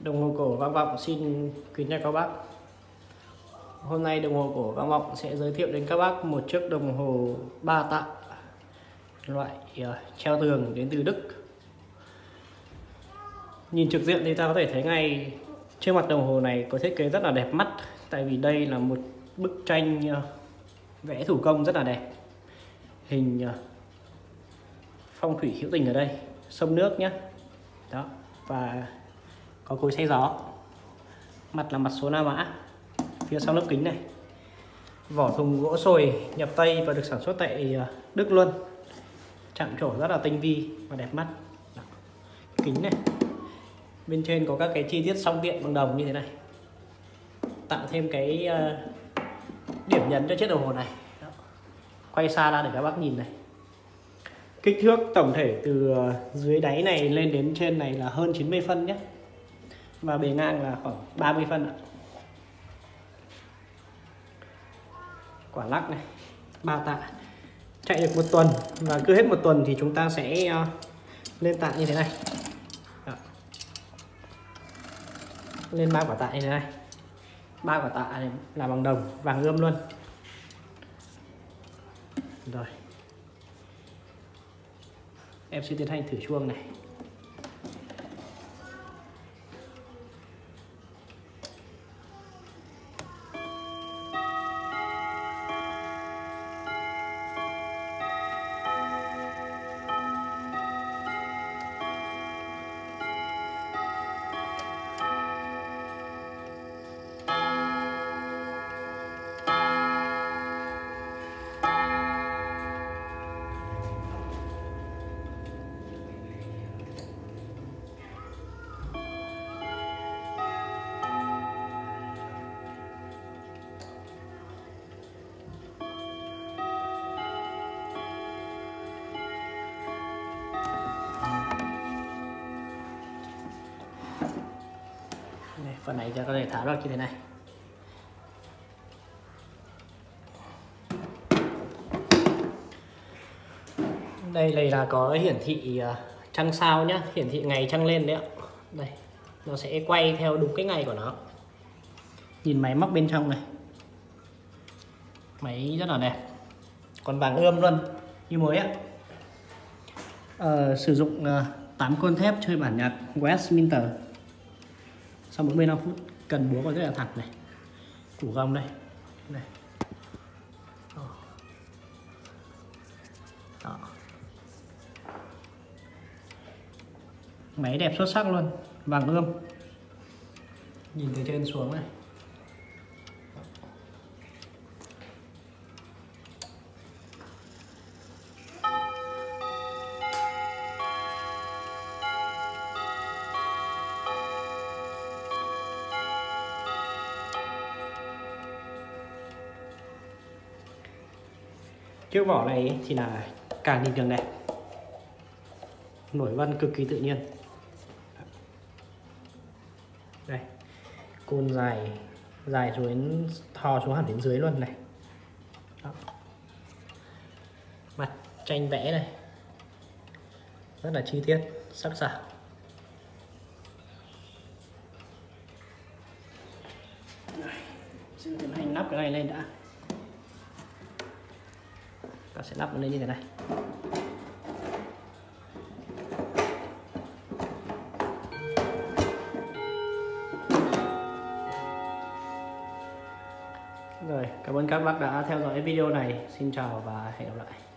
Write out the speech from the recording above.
Đồng hồ cổ Vang Vọng xin kính chào các bác. Hôm nay đồng hồ cổ Vang Vọng sẽ giới thiệu đến các bác một chiếc đồng hồ 3 tạ loại treo tường đến từ Đức. Nhìn trực diện thì ta có thể thấy ngay trên mặt đồng hồ này có thiết kế rất là đẹp mắt, tại vì đây là một bức tranh vẽ thủ công rất là đẹp, hình phong thủy hữu tình ở đây, sông nước nhé, đó, và có cối xay gió. Mặt là mặt số La Mã, phía sau lớp kính này, vỏ thùng gỗ sồi nhập Tây và được sản xuất tại Đức luôn. Chạm trổ rất là tinh vi và đẹp mắt. Kính này, bên trên có các cái chi tiết song điện bằng đồng như thế này, tạo thêm cái điểm nhấn cho chiếc đồng hồ này. Đó. Quay xa ra để các bác nhìn này. Kích thước tổng thể từ dưới đáy này lên đến trên này là hơn 90 phân nhé, và bề ngang là khoảng 30 phân ạ. Quả lắc này 3 tạ, chạy được 1 tuần, và cứ hết 1 tuần thì chúng ta sẽ lên tạ như thế này. Đó. Lên 3 quả tạ như thế này, 3 quả tạ này là bằng đồng, vàng ươm luôn. Rồi em sẽ tiến hành thử chuông này. Phần này ta có thể tháo ra như thế này. Đây là có hiển thị trăng sao nhá, hiển thị ngày trăng lên đấy ạ. Đây, nó sẽ quay theo đúng cái ngày của nó. Nhìn máy móc bên trong này, máy rất là đẹp, còn vàng ươm luôn như mới ạ. Sử dụng 8 côn thép chơi bản nhạc Westminster. Sau 45 phút cần búa còn rất là thẳng này, củ gông đây này. Đó. Máy đẹp xuất sắc luôn, vàng ươm, nhìn từ trên xuống này. Chiếc vỏ này thì là càng nhìn càng đẹp, nổi vân cực kỳ tự nhiên. Đây, côn dài dài xuống, thò xuống hẳn đến dưới luôn này. Đó. Mặt tranh vẽ này rất là chi tiết, sắc sảo. Xin tiến hành nắp cái này lên đã. Ta sẽ lắp nó lên như thế này. Rồi, cảm ơn các bác đã theo dõi video này. Xin chào và hẹn gặp lại.